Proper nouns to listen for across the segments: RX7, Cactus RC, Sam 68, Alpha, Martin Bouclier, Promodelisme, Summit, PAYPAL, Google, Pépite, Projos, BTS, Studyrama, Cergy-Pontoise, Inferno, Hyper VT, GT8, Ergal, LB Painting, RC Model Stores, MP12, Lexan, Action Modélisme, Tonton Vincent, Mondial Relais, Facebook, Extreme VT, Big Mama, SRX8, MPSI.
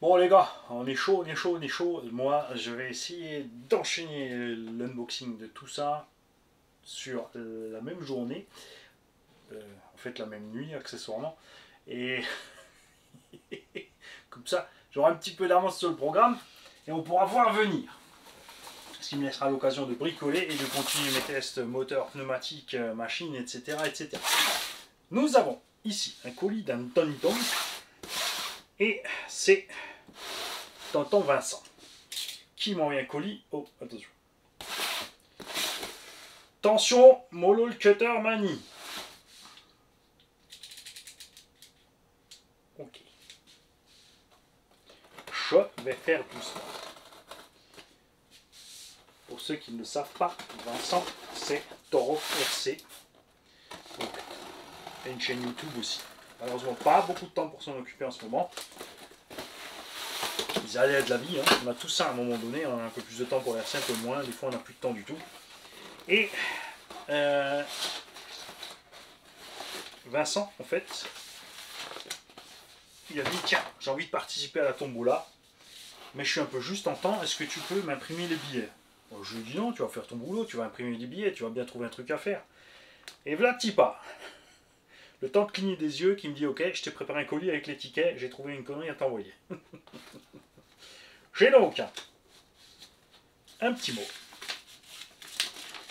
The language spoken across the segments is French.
Bon les gars, on est chaud. Moi, je vais essayer d'enchaîner l'unboxing de tout ça sur la même journée. En fait, la même nuit, accessoirement. Et comme ça, j'aurai un petit peu d'avance sur le programme et on pourra voir venir. Ce qui me laissera l'occasion de bricoler et de continuer mes tests moteur, pneumatique, machine, etc. Nous avons ici un colis d'un Tony Ton. Et c'est Tonton Vincent qui m'envoie un colis. Oh, attention. Tension, molol cutter manie. Ok. Je vais faire tout ça. Pour ceux qui ne le savent pas, Vincent, c'est Toro RC. Donc, et une chaîne YouTube aussi. Malheureusement, pas beaucoup de temps pour s'en occuper en ce moment. Ils allaient de la vie, hein. On a tout ça à un moment donné, on a un peu plus de temps pour les RC, un peu moins, des fois on n'a plus de temps du tout. Et Vincent, en fait, il a dit, tiens, j'ai envie de participer à la tombola, mais je suis un peu juste en temps, est-ce que tu peux m'imprimer les billets? Bon, je lui ai dit non, tu vas faire ton boulot, tu vas imprimer les billets, tu vas bien trouver un truc à faire. Et voilà, t'y pas. Le temps de cligner des yeux qui me dit « Ok, je t'ai préparé un colis avec les tickets, j'ai trouvé une connerie à t'envoyer. » J'ai donc un petit mot.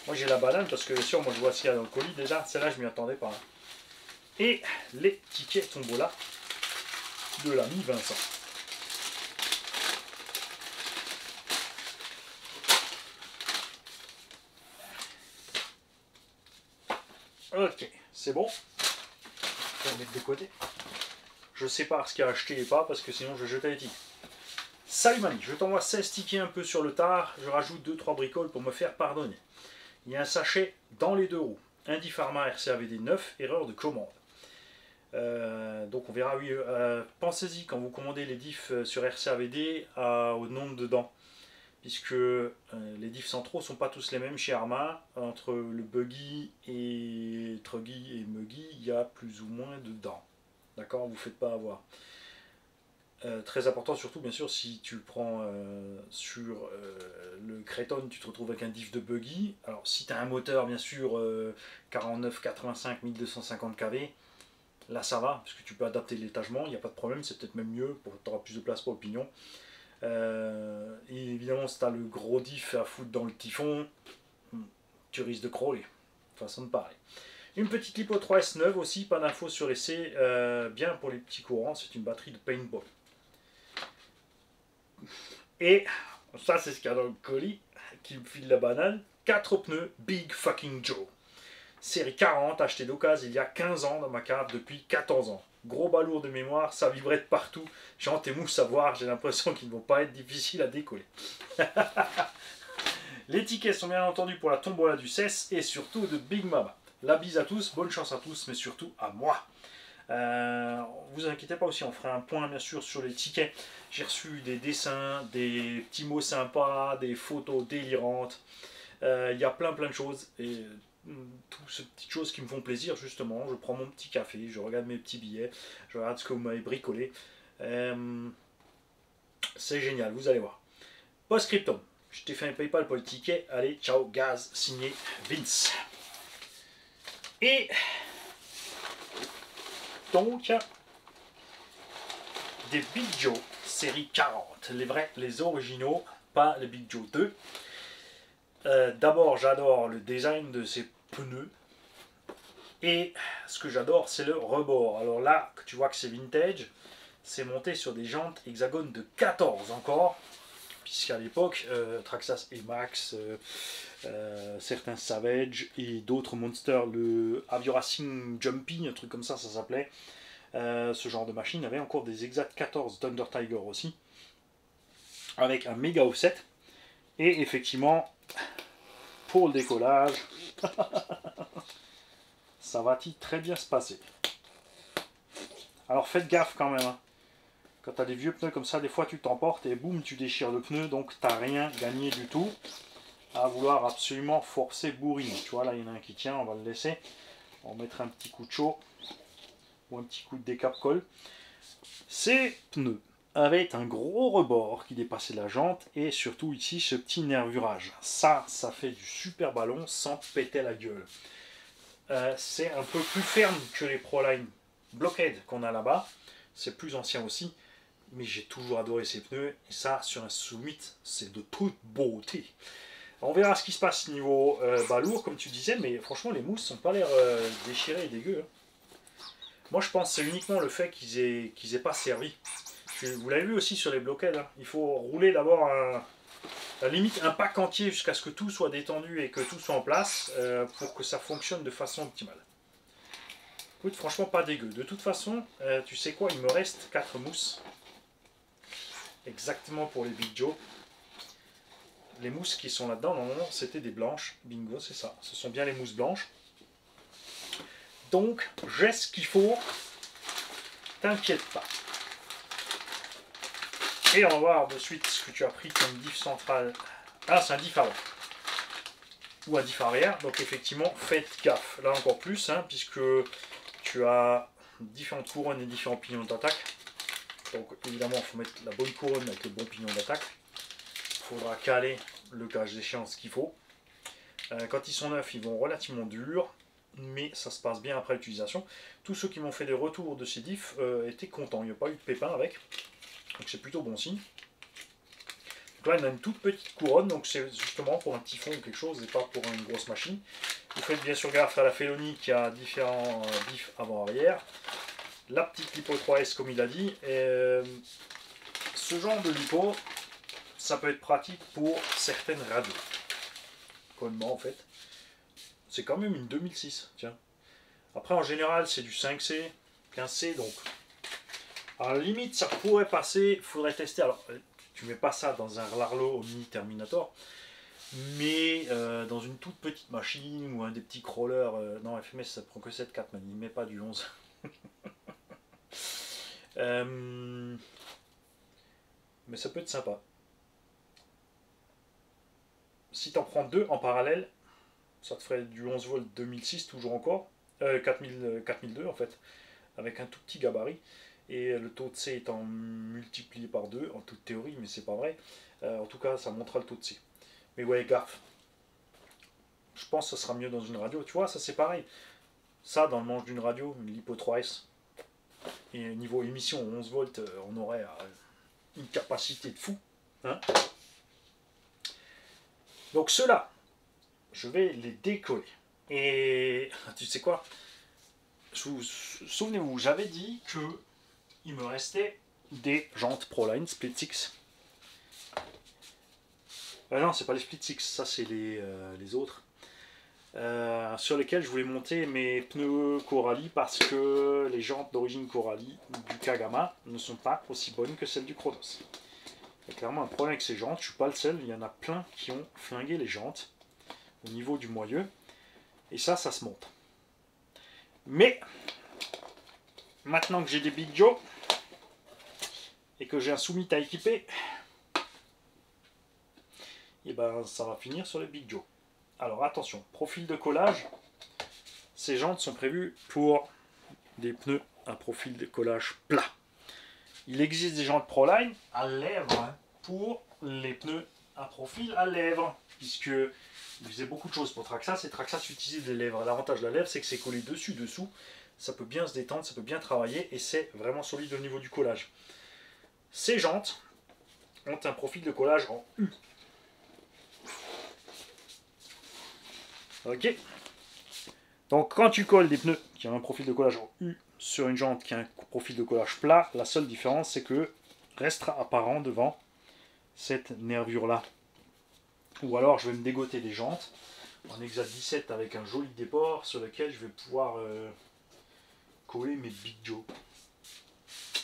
Moi j'ai la banane parce que bien sûr, moi je vois ce qu'il y a dans le colis déjà. Celle-là, je m'y attendais pas. Et les tickets tombola de l'ami Vincent. Ok, c'est bon. Je vais mettre de côté. Je sépare ce qu'il y a acheté et pas parce que sinon je vais jeter les tickets. Salut Mani, je t'envoie 16 tickets un peu sur le tard. Je rajoute 2-3 bricoles pour me faire pardonner. Il y a un sachet dans les deux roues. Indy Pharma RCAVD 9, erreur de commande. Donc on verra, oui. Pensez-y quand vous commandez les diffs sur RCAVD au nombre de dents. Puisque les diffs centraux ne sont pas tous les mêmes chez Arma. Entre le buggy et truggy et muggy, il y a plus ou moins de dents. D'accord, vous ne faites pas avoir. Très important surtout, bien sûr, si tu prends sur le Creton, tu te retrouves avec un diff de buggy. Alors si tu as un moteur, bien sûr, 49, 85, 1250 kV, là ça va, parce que tu peux adapter l'étagement, il n'y a pas de problème, c'est peut-être même mieux, tu auras plus de place pour le pignon. Et évidemment, si tu as le gros diff à foutre dans le typhon, tu risques de crawler, façon de parler. Une petite lipo 3S 9 aussi, pas d'infos sur essai, bien pour les petits courants, c'est une batterie de paintball. Et ça, c'est ce qu'il y a dans le colis qui me file la banane. 4 pneus Big Fucking Joe, série 40, acheté d'occasion il y a 15 ans dans ma cave depuis 14 ans. Gros balourd de mémoire, ça vibrait de partout. J'en t'émouffe savoir, j'ai l'impression qu'ils ne vont pas être difficiles à décoller. Les tickets sont bien entendu pour la tombola du CES et surtout de Big Mama. La bise à tous, bonne chance à tous, mais surtout à moi. Vous inquiétez pas aussi, on fera un point bien sûr sur les tickets. J'ai reçu des dessins, des petits mots sympas, des photos délirantes. Il y a plein de choses et... toutes ces petites choses qui me font plaisir justement, je prends mon petit café, je regarde mes petits billets, je regarde ce que vous m'avez bricolé, c'est génial, vous allez voir. Post-scriptum, je t'ai fait un PayPal pour le ticket, allez ciao gaz, signé Vince. Et donc des Big Joe série 40, les vrais, les originaux, pas les Big Joe 2. D'abord, j'adore le design de ces pneus. Et ce que j'adore, c'est le rebord. Alors là, tu vois que c'est vintage. C'est monté sur des jantes hexagones de 14 encore. Puisqu'à l'époque, Traxxas et Max, certains Savage et d'autres Monsters, le Avio Racing Jumpy, un truc comme ça, ça s'appelait. Ce genre de machine avait encore des exact 14 Thunder Tiger aussi. Avec un méga offset. Et effectivement, pour le décollage, ça va-t-il très bien se passer. Alors faites gaffe quand même. Hein. Quand tu as des vieux pneus comme ça, des fois tu t'emportes et boum, tu déchires le pneu. Donc tu n'as rien gagné du tout à vouloir absolument forcer bourrine. Tu vois, là il y en a un qui tient, on va le laisser. On va mettre un petit coup de chaud ou un petit coup de décap-colle. Ces pneus. avec un gros rebord qui dépassait la jante et surtout ici ce petit nervurage. Ça fait du super ballon sans péter la gueule. C'est un peu plus ferme que les Proline Blockhead qu'on a là-bas. C'est plus ancien aussi, mais j'ai toujours adoré ces pneus. Et ça, sur un Summit, c'est de toute beauté. On verra ce qui se passe niveau balourd, comme tu disais, mais franchement, les mousses n'ont pas l'air déchirées et dégueu. Hein. Moi, je pense que c'est uniquement le fait qu'ils aient pas servi. Vous l'avez vu aussi sur les Blockhead, hein. Il faut rouler d'abord limite un pack entier jusqu'à ce que tout soit détendu et que tout soit en place pour que ça fonctionne de façon optimale. Écoute, franchement, pas dégueu. De toute façon, tu sais quoi, il me reste 4 mousses. Exactement pour les Big Joe. Les mousses qui sont là-dedans, normalement, c'était des blanches. Bingo, c'est ça. Ce sont bien les mousses blanches. Donc, j'ai ce qu'il faut. T'inquiète pas. Et on va voir de suite ce que tu as pris comme diff central. Ah, c'est un diff avant. Ou un diff arrière. Donc, effectivement, faites gaffe. Là, encore plus, hein, puisque tu as différentes couronnes et différents pignons d'attaque. Donc, évidemment, il faut mettre la bonne couronne avec le bon pignon d'attaque. Il faudra caler le cage d'échéance qu'il faut. Quand ils sont neufs, ils vont relativement durs, mais ça se passe bien après l'utilisation. Tous ceux qui m'ont fait des retours de ces diffs étaient contents. Il n'y a pas eu de pépins avec. Donc, c'est plutôt bon signe. Donc là, il a une toute petite couronne. Donc, c'est justement pour un petit fond ou quelque chose et pas pour une grosse machine. Vous faites bien sûr gaffe à la Félonie qui a différents diffs avant-arrière. La petite lipo 3S comme il a dit, et ce genre de lipo, ça peut être pratique pour certaines radios. Comment en fait, c'est quand même une 2006, tiens. Après en général c'est du 5C, 15C donc. À la limite ça pourrait passer, il faudrait tester. Alors tu mets pas ça dans un Larlo Mini Terminator, mais dans une toute petite machine ou un des petits crawlers, non FMS ça prend que 7.4, mais il met pas du 11. Mais ça peut être sympa. Si t'en prends deux en parallèle, ça te ferait du 11 volts 2006 toujours encore, 4002 en fait, avec un tout petit gabarit, et le taux de C étant multiplié par 2, en toute théorie, mais c'est pas vrai, en tout cas ça montera le taux de C. Mais ouais, gaffe, je pense que ça sera mieux dans une radio, tu vois, ça c'est pareil, ça dans le manche d'une radio, une lipo 3S, et niveau émission 11 volts, on aurait une capacité de fou. Hein. Donc ceux-là, je vais les décoller. Et tu sais quoi, souvenez-vous, j'avais dit que il me restait des jantes Proline Split 6. Non, c'est pas les Split 6, ça c'est les autres. Sur lesquels je voulais monter mes pneus Coralie parce que les jantes d'origine Coralie du Kagama ne sont pas aussi bonnes que celles du Kronos. Il y a clairement un problème avec ces jantes, je ne suis pas le seul, il y en a plein qui ont flingué les jantes au niveau du moyeu, et ça se monte. Mais, maintenant que j'ai des Big Joe, et que j'ai un Summit à équiper, et ben ça va finir sur les Big Joe. Alors attention, profil de collage, ces jantes sont prévues pour des pneus à profil de collage plat. Il existe des jantes Proline à lèvres pour les pneus à profil à lèvres, puisque ils faisaient beaucoup de choses pour Traxxas, et Traxxas utilisait des lèvres. L'avantage de la lèvre, c'est que c'est collé dessus-dessous, ça peut bien se détendre, ça peut bien travailler, et c'est vraiment solide au niveau du collage. Ces jantes ont un profil de collage en U. Ok, donc quand tu colles des pneus qui ont un profil de collage en U sur une jante qui a un profil de collage plat, la seule différence c'est que restera apparent devant cette nervure là. Ou alors je vais me dégoter des jantes en hexat 17 avec un joli déport sur lequel je vais pouvoir coller mes Big Joe.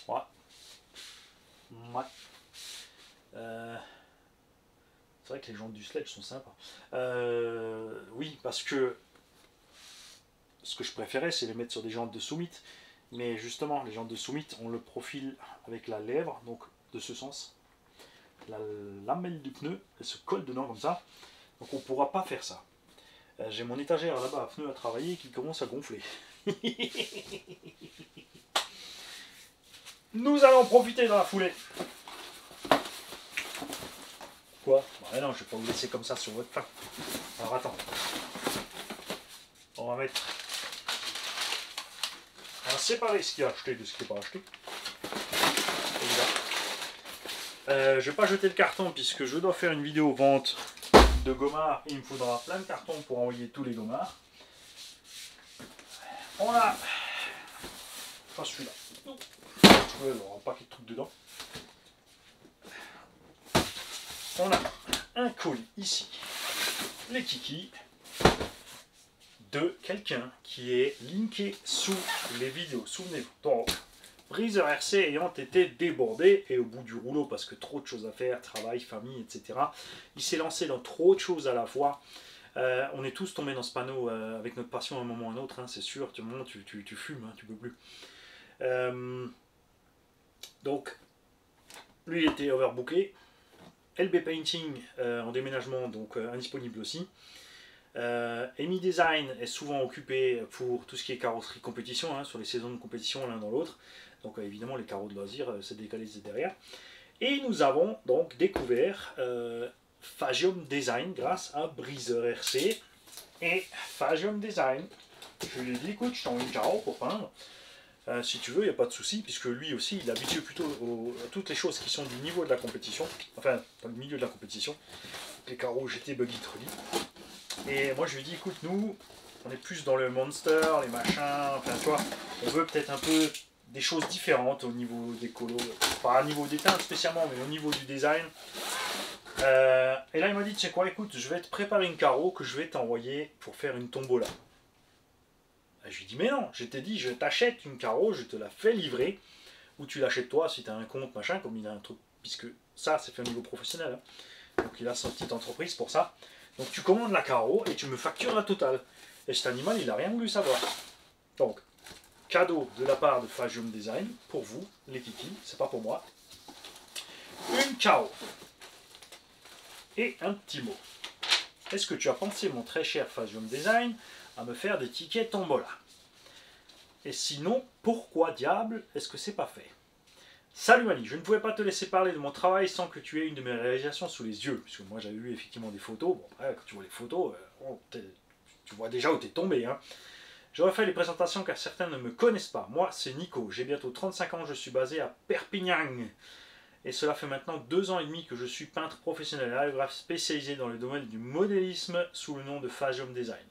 Ouais. Ouais. C'est vrai que les jantes du sledge sont sympas. Oui, parce que ce que je préférais, c'est les mettre sur des jantes de Summit. Mais justement, les jantes de Summit, on le profile avec la lèvre, donc de ce sens. La lamelle du pneu, elle se colle dedans comme ça. Donc on ne pourra pas faire ça. J'ai mon étagère là-bas à pneus à travailler qui commence à gonfler. Nous allons profiter dans la foulée. Quoi? Bah non, je vais pas vous laisser comme ça sur votre pain. Alors attends. On va mettre... On va séparer ce qui est acheté de ce qui n'est pas acheté. Je vais pas jeter le carton puisque je dois faire une vidéo vente de gommards. Il me faudra plein de cartons pour envoyer tous les gommards. On a... Pas celui-là. Non. Il y aura un paquet de trucs dedans. On a un colis ici. Les kikis de quelqu'un qui est linké sous les vidéos. Souvenez-vous. Donc, Briseur RC ayant été débordé et au bout du rouleau parce que trop de choses à faire, travail, famille, etc. Il s'est lancé dans trop de choses à la fois. On est tous tombés dans ce panneau avec notre passion à un moment ou à un autre, hein, c'est sûr. Tu, tu fumes, hein, tu peux plus. Donc, lui il était overbooké. LB Painting en déménagement, donc indisponible aussi. Amy Design est souvent occupé pour tout ce qui est carrosserie compétition, hein, sur les saisons de compétition l'un dans l'autre. Donc évidemment les carreaux de loisirs se décalisent derrière. Et nous avons donc découvert... Faziom Design grâce à Briseur RC et Faziom Design. Je lui ai dit écoute, je t'envoie une caro pour peindre. Si tu veux, il n'y a pas de souci, puisque lui aussi il est habitué plutôt à toutes les choses qui sont du niveau de la compétition, enfin dans le milieu de la compétition, les carreaux GT buggy trolley. Et moi je lui ai dit écoute, nous on est plus dans le monster, les machins, enfin tu vois, on veut peut-être un peu des choses différentes au niveau des colos, pas au niveau des teintes spécialement, mais au niveau du design. Et là il m'a dit tu sais quoi, écoute, je vais te préparer une carreau que je vais t'envoyer pour faire une tombola. Et je lui ai dit mais non, je t'ai dit je t'achète une carreau, je te la fais livrer, ou tu l'achètes toi si tu as un compte machin, comme il a un truc, puisque ça c'est fait au niveau professionnel, hein. Donc il a sa petite entreprise pour ça, donc tu commandes la carreau et tu me factures la totale. Et cet animal il n'a rien voulu savoir. Donc cadeau de la part de Faziom Design pour vous les kikis, c'est pas pour moi, une carreau. Et un petit mot. Est-ce que tu as pensé, mon très cher Faziom Design, à me faire des tickets tombola? Et sinon, pourquoi diable est-ce que c'est pas fait? Salut Mani, je ne pouvais pas te laisser parler de mon travail sans que tu aies une de mes réalisations sous les yeux. Puisque moi j'avais eu effectivement des photos. Bon, ouais, quand tu vois les photos, tu vois déjà où t'es tombé. Hein. J'aurais fait les présentations car certains ne me connaissent pas. Moi, c'est Nico. J'ai bientôt 35 ans, je suis basé à Perpignan. Et cela fait maintenant 2 ans et demi que je suis peintre professionnel et aérographe spécialisé dans le domaine du modélisme sous le nom de Faziom Design.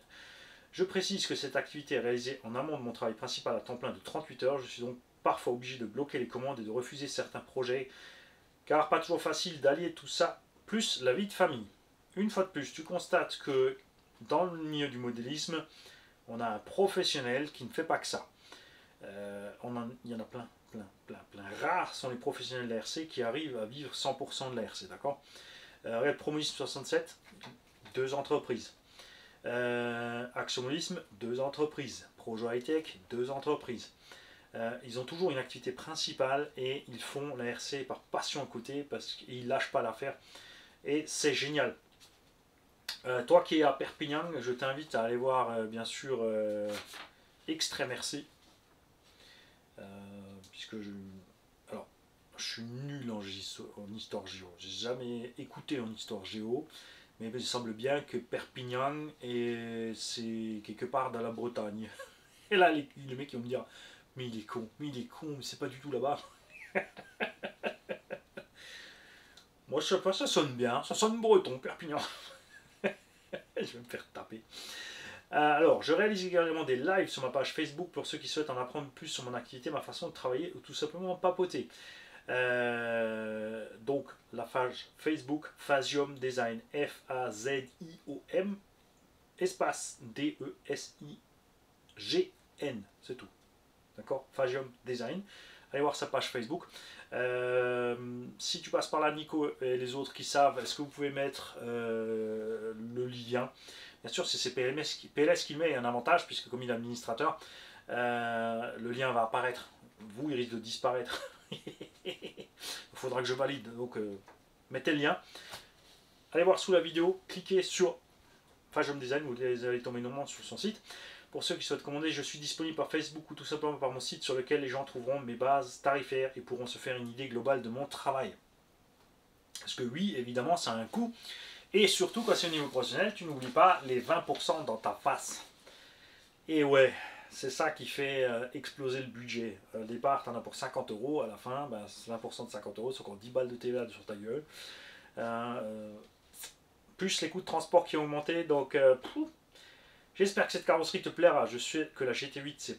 Je précise que cette activité est réalisée en amont de mon travail principal à temps plein de 38 heures. Je suis donc parfois obligé de bloquer les commandes et de refuser certains projets, car pas toujours facile d'allier tout ça, plus la vie de famille. Une fois de plus, tu constates que dans le milieu du modélisme, on a un professionnel qui ne fait pas que ça. Il y en a plein. Rares sont les professionnels de la RC qui arrivent à vivre 100% de la RC, d'accord. Regarde Promonisme 67, 2 entreprises. Action Modélisme, 2 entreprises. Projo Hightech, 2 entreprises. Ils ont toujours une activité principale et ils font la RC par passion à côté parce qu'ils lâchent pas l'affaire et c'est génial. Toi qui es à Perpignan, je t'invite à aller voir bien sûr Extreme VT. Puisque je suis nul en histoire géo, j'ai jamais écouté en histoire géo, mais il semble bien que Perpignan c'est quelque part dans la Bretagne. Et là les mecs ils vont me dire mais il est con, mais c'est pas du tout là-bas. Moi je sais pas, ça sonne bien, ça sonne breton, Perpignan. Je vais me faire taper. Alors, je réalise également des lives sur ma page Facebook pour ceux qui souhaitent en apprendre plus sur mon activité, ma façon de travailler ou tout simplement papoter. Donc, la page Facebook, Faziom Design, F-A-Z-I-O-M, espace D-E-S-I-G-N, c'est tout. D'accord, Faziom Design. Allez voir sa page Facebook. Si tu passes par là, Nico et les autres qui savent, est-ce que vous pouvez mettre le lien? Bien sûr, c'est PLS qui le met, et un avantage, puisque comme il est administrateur, le lien va apparaître. Vous, il risque de disparaître. Il faudra que je valide. Donc, mettez le lien. Allez voir sous la vidéo, cliquez sur Faziom Design, vous allez tomber normalement sur son site. Pour ceux qui souhaitent commander, je suis disponible par Facebook ou tout simplement par mon site sur lequel les gens trouveront mes bases tarifaires et pourront se faire une idée globale de mon travail. Parce que oui, évidemment, ça a un coût. Et surtout, quand c'est au niveau professionnel, tu n'oublies pas les 20% dans ta face. Et ouais, c'est ça qui fait exploser le budget. Au départ, tu en as pour 50 €. À la fin, ben, 20% de 50 €, c'est encore 10 balles de TVA sur ta gueule. Plus les coûts de transport qui ont augmenté. Donc, j'espère que cette carrosserie te plaira. Je sais que la GT8, c'est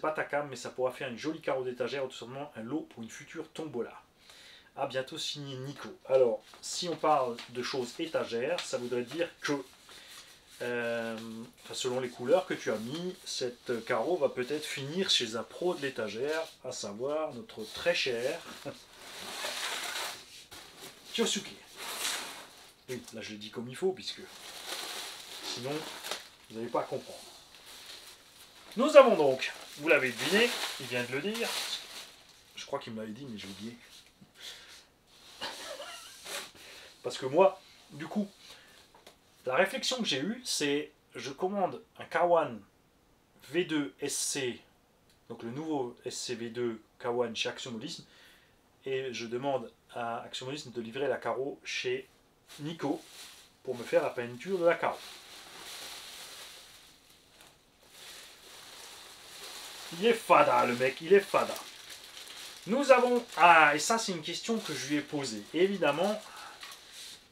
pas ta cam, mais ça pourra faire une jolie carreau d'étagère ou tout simplement un lot pour une future tombola. À bientôt, signé Nico. Alors, si on parle de choses étagères, ça voudrait dire que, selon les couleurs que tu as mis, cette carreau va peut-être finir chez un pro de l'étagère, à savoir notre très cher Kyosuke. Oui, là je le dis comme il faut, puisque sinon vous n'allez pas comprendre. Nous avons donc, vous l'avez deviné, il vient de le dire, je crois qu'il me l'avait dit, mais j'ai oublié. Parce que moi, du coup, la réflexion que j'ai eue, c'est je commande un Kawan V2 SC, donc le nouveau SC V2 Kawan chez Action Modélisme, et je demande à Action Modélisme de livrer la carreau chez Nico pour me faire la peinture de la carreau. Il est fada, le mec, il est fada. Nous avons... Ah, et ça, c'est une question que je lui ai posée. Évidemment...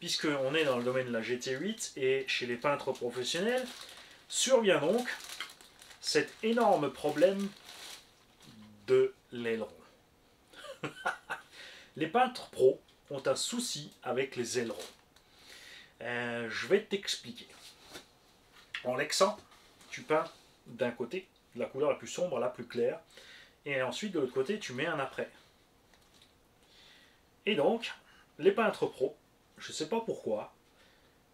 Puisqu'on est dans le domaine de la GT8 et chez les peintres professionnels, survient donc cet énorme problème de l'aileron. Les peintres pros ont un souci avec les ailerons. Je vais t'expliquer. En lexant, tu peins d'un côté de la couleur la plus sombre, la plus claire, et ensuite de l'autre côté, tu mets un après. Et donc, les peintres pros, je ne sais pas pourquoi,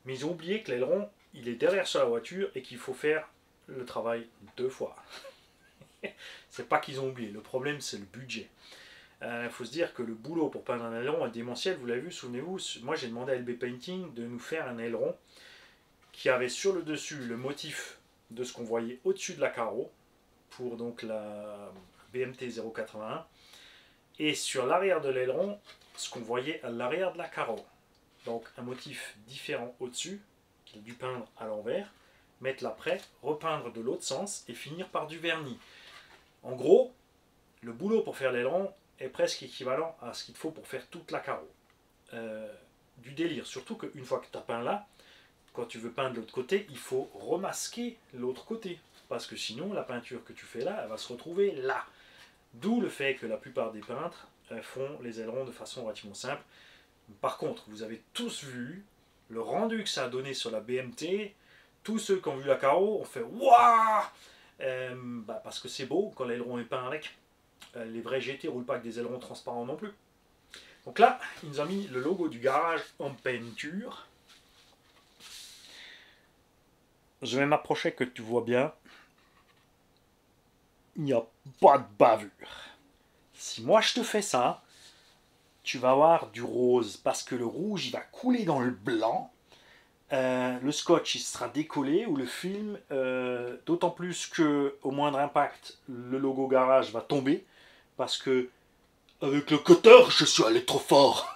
mais ils ont oublié que l'aileron, il est derrière sur la voiture et qu'il faut faire le travail 2 fois. C'est pas qu'ils ont oublié, le problème c'est le budget. Faut se dire que le boulot pour peindre un aileron est démentiel, vous l'avez vu, souvenez-vous, moi j'ai demandé à LB Painting de nous faire un aileron qui avait sur le dessus le motif de ce qu'on voyait au-dessus de la carreau, pour donc la BMT 081, et sur l'arrière de l'aileron, ce qu'on voyait à l'arrière de la carreau. Donc un motif différent au-dessus, qu'il a dû peindre à l'envers, mettre l'après, repeindre de l'autre sens et finir par du vernis. En gros, le boulot pour faire l'aileron est presque équivalent à ce qu'il faut pour faire toute la carreau. Du délire, surtout qu'une fois que tu as peint là, quand tu veux peindre de l'autre côté, il faut remasquer l'autre côté. Parce que sinon, la peinture que tu fais là, elle va se retrouver là. D'où le fait que la plupart des peintres font les ailerons de façon relativement simple. Par contre, vous avez tous vu le rendu que ça a donné sur la BMT. Tous ceux qui ont vu la carreau ont fait waouh, parce que c'est beau quand l'aileron est peint avec. Les vrais GT ne roulent pas avec des ailerons transparents non plus. Donc là, ils nous ont mis le logo du garage en peinture. Je vais m'approcher que tu vois bien. Il n'y a pas de bavure. Si moi je te fais ça, tu vas avoir du rose, parce que le rouge, il va couler dans le blanc. Le scotch, il sera décollé, ou le film, d'autant plus qu'au moindre impact, le logo garage va tomber, parce que, avec le cutter, je suis allé trop fort.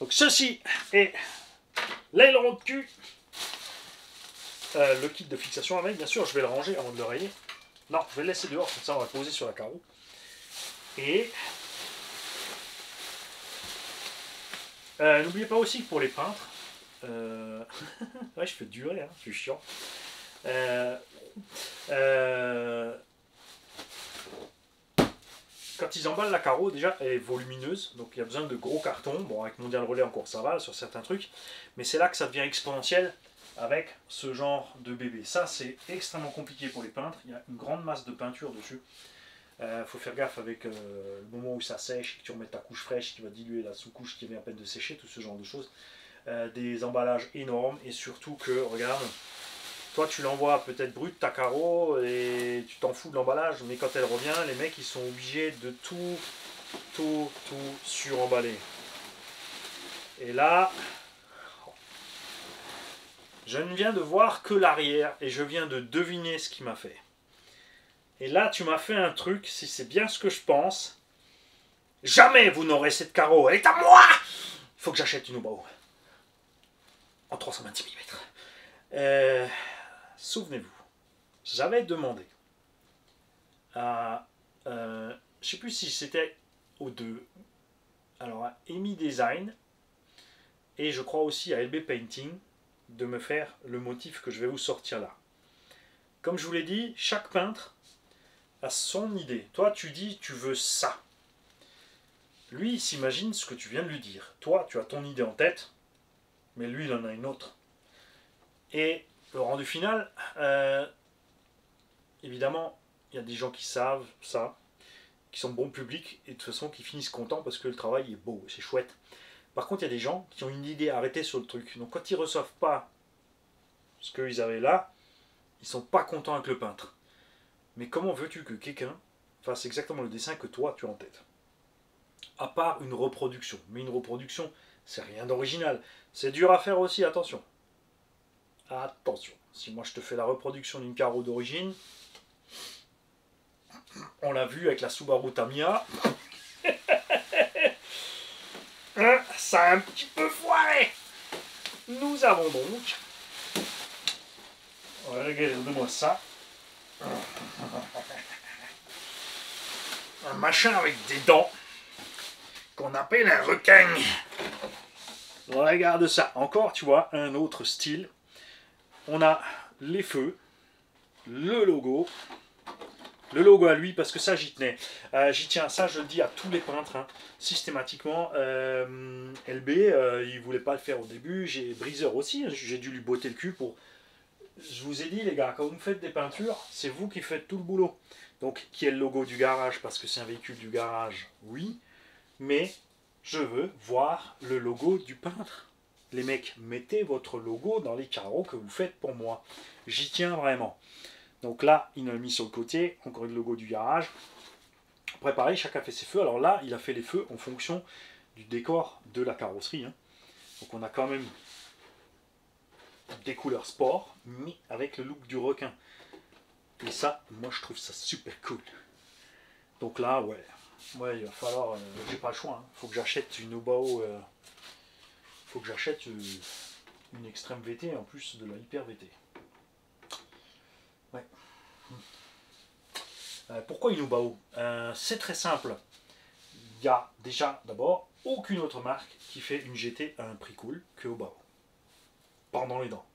Donc ceci est l'aileron de cul. Le kit de fixation avec, bien sûr, je vais le ranger avant de le rayer. Non, je vais le laisser dehors, comme ça on va le poser sur la carreau. Et n'oubliez pas aussi que pour les peintres, ouais, je peux durer, hein, je suis chiant. Quand ils emballent la carreau, déjà, elle est volumineuse, donc il y a besoin de gros cartons. Bon, avec Mondial Relais encore ça va sur certains trucs, mais c'est là que ça devient exponentiel avec ce genre de bébé. Ça, c'est extrêmement compliqué pour les peintres. Il y a une grande masse de peinture dessus. Faut faire gaffe avec le moment où ça sèche, que tu remettes ta couche fraîche qui va diluer la sous-couche qui vient à peine de sécher, tout ce genre de choses. Des emballages énormes, et surtout que, regarde, toi tu l'envoies peut-être brute ta carreau et tu t'en fous de l'emballage, mais quand elle revient, les mecs ils sont obligés de tout suremballer. Et là, Je ne viens de voir que l'arrière et je viens de deviner ce qu'il m'a fait. Et là, tu m'as fait un truc, si c'est bien ce que je pense. Jamais vous n'aurez cette carreau, elle est à moi! Il faut que j'achète une Hobao. En 326 mm. Souvenez-vous, j'avais demandé à... je ne sais plus si c'était aux deux. Alors à LB Design et je crois aussi à LB Painting de me faire le motif que je vais vous sortir là. Comme je vous l'ai dit, chaque peintre a son idée. Toi, tu dis, tu veux ça. Lui, il s'imagine ce que tu viens de lui dire. Toi, tu as ton idée en tête, mais lui, il en a une autre. Et le rendu final, évidemment, il y a des gens qui savent ça, qui sont bons publics, et de toute façon, qui finissent contents parce que le travail est beau, c'est chouette. Par contre, il y a des gens qui ont une idée arrêtée sur le truc. Donc, quand ils ne reçoivent pas ce qu'ils avaient là, ils ne sont pas contents avec le peintre. Mais comment veux-tu que quelqu'un fasse exactement le dessin que toi, tu as en tête? À part une reproduction. Mais une reproduction, c'est rien d'original. C'est dur à faire aussi, attention. Attention. Si moi, je te fais la reproduction d'une carreau d'origine, on l'a vu avec la Subaru Tamiya. Ça a un petit peu foiré. Nous avons donc... Regardez-moi ça. Un machin avec des dents qu'on appelle un requin. Regarde ça. Encore, tu vois, un autre style. On a les feux, le logo. Le logo à lui, parce que ça, j'y tenais. J'y tiens, ça, je le dis à tous les peintres, hein, systématiquement. LB, il ne voulait pas le faire au début. J'ai Briseur aussi, j'ai dû lui botter le cul pour... Je vous ai dit, les gars, quand vous me faites des peintures, c'est vous qui faites tout le boulot. Donc, qui est le logo du garage, parce que c'est un véhicule du garage, oui. Mais je veux voir le logo du peintre. Les mecs, mettez votre logo dans les carreaux que vous faites pour moi. J'y tiens vraiment. Donc là, il en a mis sur le côté, encore le logo du garage. Après, pareil, chacun fait ses feux. Alors là, il a fait les feux en fonction du décor de la carrosserie. Hein. Donc on a quand même des couleurs sport, mais avec le look du requin. Et ça, moi, je trouve ça super cool. Donc là, ouais, il va falloir... j'ai pas le choix. Il faut que j'achète une Hobao... faut que j'achète une Extreme VT, en plus de la Hyper VT. Ouais. Pourquoi une Hobao? C'est très simple. Il n'y a déjà d'abord aucune autre marque qui fait une GT à un prix cool que Hobao. Pendant les dents.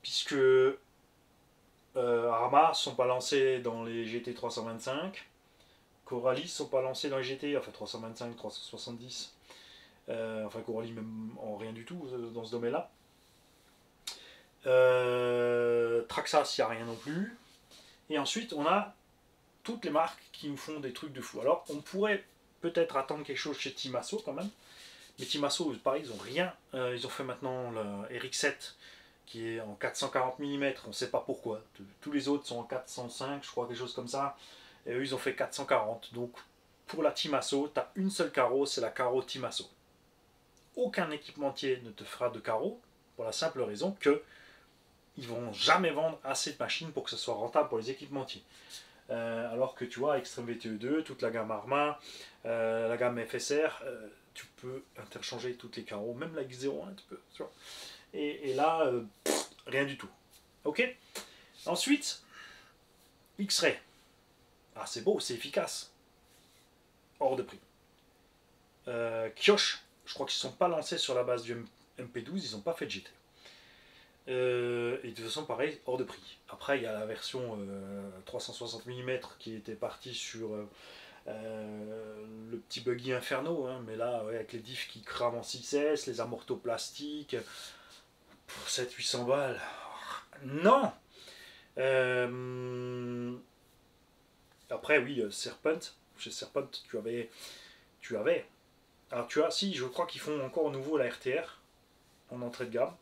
Puisque Arma ne sont pas lancés dans les GT 325. Coralie ne sont pas lancés dans les GT, enfin 325, 370. Enfin Coralie même en rien du tout dans ce domaine-là. Traxxas, il n'y a rien non plus. Et ensuite, on a toutes les marques qui nous font des trucs de fou. Alors, on pourrait peut-être attendre quelque chose chez Timasso quand même. Mais Timasso, pareil, ils n'ont rien. Ils ont fait maintenant le RX7 qui est en 440 mm. On ne sait pas pourquoi. Tous les autres sont en 405, je crois, quelque chose comme ça. Et eux, ils ont fait 440. Donc, pour la Timasso, tu as une seule carreau, c'est la carreau Timasso. Aucun équipementier ne te fera de carreau pour la simple raison que ils vont jamais vendre assez de machines pour que ce soit rentable pour les équipementiers. Alors que tu vois, Extreme VT 2, toute la gamme Arma, la gamme FSR, tu peux interchanger toutes les carreaux, même la X01, tu peux. Tu vois. Et là, rien du tout. Ok. Ensuite, X-Ray. Ah, c'est beau, c'est efficace. Hors de prix. Kioche, je crois qu'ils ne sont pas lancés sur la base du MP12, ils n'ont pas fait de GT. Et de toute façon pareil, hors de prix. Après il y a la version 360 mm qui était partie sur le petit buggy Inferno, hein, mais là ouais, avec les diffs qui crament en 6S, les amortos plastiques, pour 700-800 balles, non. Après oui, Serpent, chez Serpent tu avais, alors tu as, si je crois qu'ils font encore au nouveau la RTR en entrée de gamme.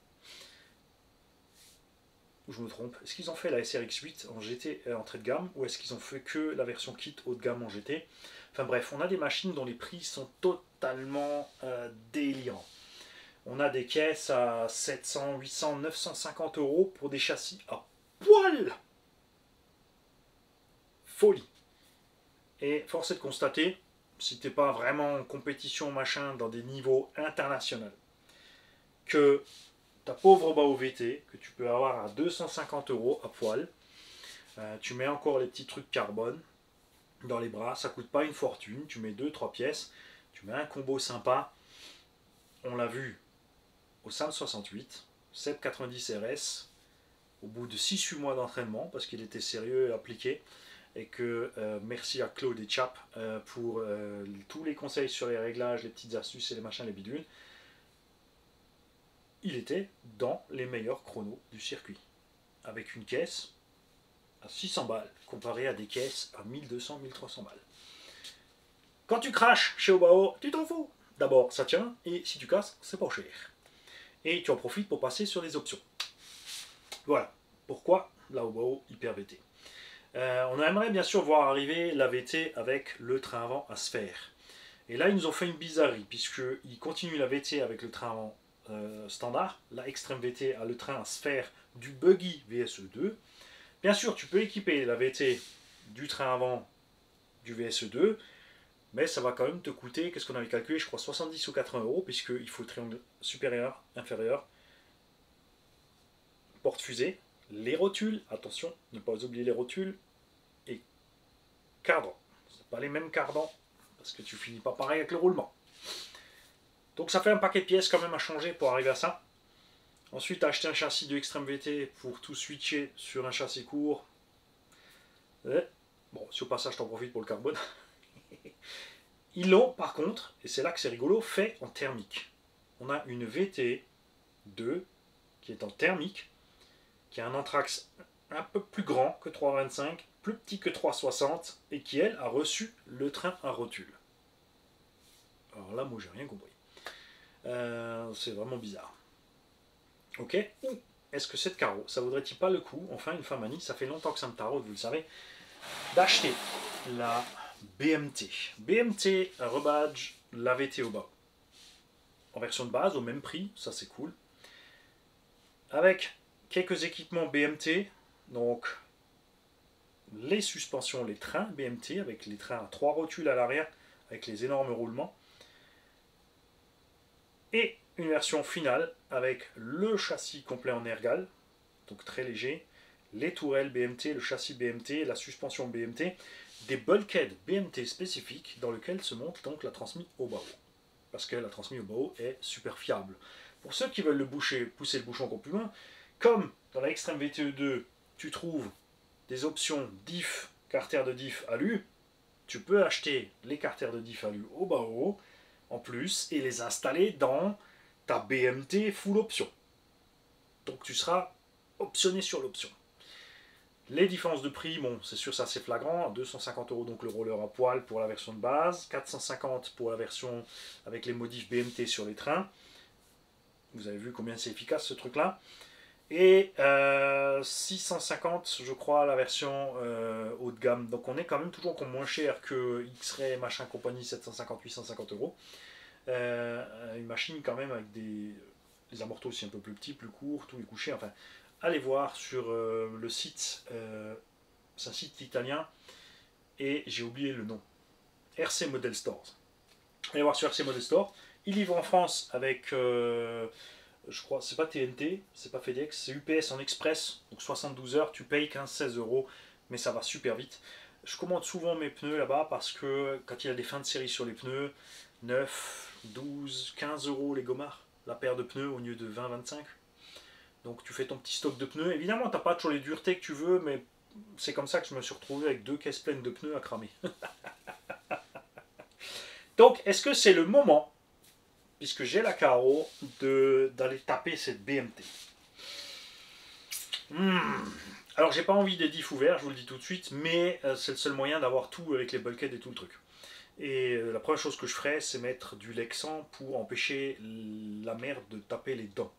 Je me trompe, est-ce qu'ils ont fait la SRX8 en GT entrée de gamme ou est-ce qu'ils ont fait que la version kit haut de gamme en GT? Enfin bref, on a des machines dont les prix sont totalement délirants. On a des caisses à 700, 800, 950 euros pour des châssis à poil. Folie. Et force est de constater, si t'es pas vraiment en compétition machin dans des niveaux internationaux, que ta pauvre Hobao VT, que tu peux avoir à 250 euros à poil, tu mets encore les petits trucs carbone dans les bras, ça coûte pas une fortune, tu mets 2-3 pièces, tu mets un combo sympa, on l'a vu au SAM 68, SEP 90 RS, au bout de 6-8 mois d'entraînement, parce qu'il était sérieux et appliqué, et que merci à Claude et Chap pour tous les conseils sur les réglages, les petites astuces et les machins, les bidules, il était dans les meilleurs chronos du circuit, avec une caisse à 600 balles, comparé à des caisses à 1200, 1300 balles. Quand tu craches chez Hobao, tu t'en fous. D'abord, ça tient, et si tu casses, c'est pas cher. Et tu en profites pour passer sur les options. Voilà, pourquoi la Hobao Hyper VT. On aimerait bien sûr voir arriver la VT avec le train avant à sphère. Et là, ils nous ont fait une bizarrerie, puisqu'ils continuent la VT avec le train avant standard. La Extreme VT a le train à sphère du buggy VSE 2. Bien sûr, tu peux équiper la VT du train avant du VSE 2, mais ça va quand même te coûter, qu'est-ce qu'on avait calculé, je crois 70 ou 80 euros, puisqu'il faut triangle supérieur, inférieur, porte-fusée, les rotules, attention, ne pas oublier les rotules, et cardan. Ce n'est pas les mêmes cardans, parce que tu finis pas pareil avec le roulement. Donc ça fait un paquet de pièces quand même à changer pour arriver à ça. Ensuite, acheter un châssis de Extreme VT pour tout switcher sur un châssis court. Et, bon, si au passage, t'en profites pour le carbone. Ils l'ont, par contre, et c'est là que c'est rigolo, fait en thermique. On a une VT 2 qui est en thermique, qui a un anthrax un peu plus grand que 3,25, plus petit que 3,60, et qui, elle, a reçu le train à rotule. Alors là, moi, j'ai rien compris. C'est vraiment bizarre. Ok, ou est-ce que cette carreau, ça vaudrait-il pas le coup, enfin une femme manie, ça fait longtemps que ça me taraude, vous le savez, d'acheter la BMT. BMT, un rebadge, la VT Hobao. En version de base, au même prix, ça c'est cool. Avec quelques équipements BMT, donc les suspensions, les trains BMT, avec les trains à 3 rotules à l'arrière, avec les énormes roulements. Et une version finale avec le châssis complet en ergal, donc très léger, les tourelles BMT, le châssis BMT, la suspension BMT, des bulkheads BMT spécifiques dans lesquels se monte donc la transmise Hobao. Parce que la transmise Hobao est super fiable. Pour ceux qui veulent le boucher, pousser le bouchon encore plus loin, comme dans la Extreme VTE2, tu trouves des options diff, carter de diff alu, tu peux acheter les carters de diff alu Hobao en plus et les installer dans ta BMT full option. Donc tu seras optionné sur l'option. Les différences de prix, bon, c'est sûr, ça c'est flagrant. 250 euros donc le roller à poil pour la version de base, 450 pour la version avec les modifs BMT sur les trains. Vous avez vu combien c'est efficace ce truc-là. Et 650, je crois, la version haut de gamme. Donc on est quand même toujours moins cher que X-Ray, machin, compagnie, 750, 850 euros. Une machine quand même avec des amortos aussi un peu plus petits, plus courts, tous les couchés, enfin allez voir sur le site, c'est un site italien et j'ai oublié le nom, RC Model Stores, allez voir sur RC Model Stores, ils livrent en France avec je crois, c'est pas TNT, c'est pas FedEx, c'est UPS en express, donc 72 heures, tu payes 15-16 euros mais ça va super vite. Je commande souvent mes pneus là-bas parce que quand il y a des fins de série sur les pneus, 9, 12, 15 euros les gommards, la paire de pneus au lieu de 20, 25. Donc tu fais ton petit stock de pneus. Évidemment, tu n'as pas toujours les duretés que tu veux, mais c'est comme ça que je me suis retrouvé avec 2 caisses pleines de pneus à cramer. Donc, est-ce que c'est le moment, puisque j'ai la carreau, d'aller taper cette BMT? Alors, j'ai pas envie des diffs ouverts, je vous le dis tout de suite, mais c'est le seul moyen d'avoir tout avec les bulkheads et tout le truc. Et la première chose que je ferais, c'est mettre du Lexan pour empêcher la merde de taper les dents.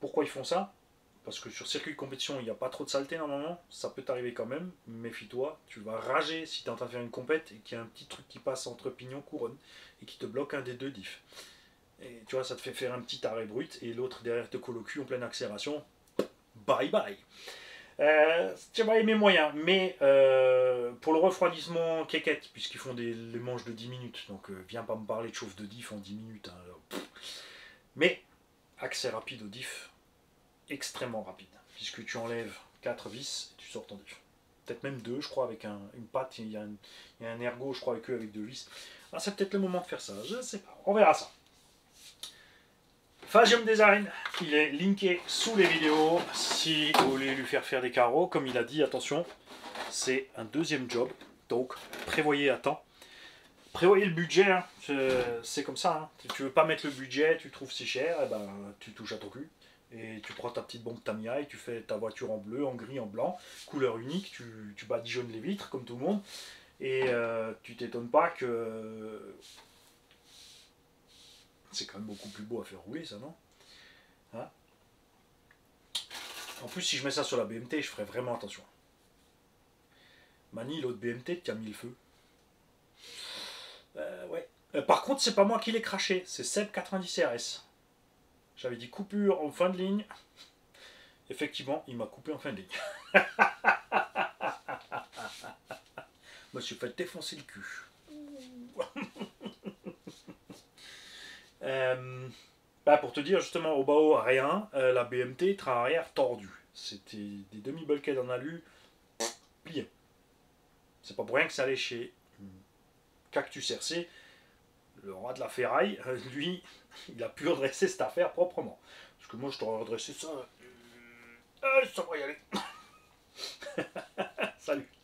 Pourquoi ils font ça? parce que sur circuit de compétition, il n'y a pas trop de saleté normalement, ça peut t'arriver quand même, méfie-toi, tu vas rager si tu es en train de faire une compète et qu'il y a un petit truc qui passe entre pignon couronne et qui te bloque un des deux diffs. Et tu vois, ça te fait faire un petit arrêt brut et l'autre derrière te colle au cul en pleine accélération, bye bye. Tu vas aimer moyen, mais pour le refroidissement, kékette, puisqu'ils font les manches de 10 minutes, donc viens pas me parler de chauffe de diff en 10 minutes. Hein, mais accès rapide au diff, extrêmement rapide, puisque tu enlèves 4 vis et tu sors ton diff. Peut-être même 2, je crois, avec une patte, il y a un ergo, je crois, avec 2 vis. Ah, c'est peut-être le moment de faire ça, je sais pas, on verra ça. Faziom Design, il est linké sous les vidéos si vous voulez lui faire des carreaux. Comme il a dit, attention, c'est un deuxième job, donc prévoyez à temps. Prévoyez le budget, hein. C'est comme ça. Hein. Si tu veux pas mettre le budget, tu trouves si cher, eh ben, tu touches à ton cul. Et tu prends ta petite bombe Tamiya et tu fais ta voiture en bleu, en gris, en blanc, couleur unique, tu badigeonnes les vitres comme tout le monde. Et tu t'étonnes pas que... C'est quand même beaucoup plus beau à faire rouler, ça, non? Hein? En plus, si je mets ça sur la BMT, je ferai vraiment attention. Mani, l'autre BMT qui a mis le feu. Ouais. Par contre, c'est pas moi qui l'ai craché, c'est Seb90 CRS. J'avais dit coupure en fin de ligne. Effectivement, il m'a coupé en fin de ligne. Moi, je suis fait défoncer le cul. Bah pour te dire justement, Hobao rien, la BMT train arrière tordue, c'était des demi-bulkheads en alu pliés. C'est pas pour rien que ça allait chez Cactus RC, le roi de la ferraille, lui il a pu redresser cette affaire proprement, parce que moi je t'aurais redressé ça, ça va y aller. Salut.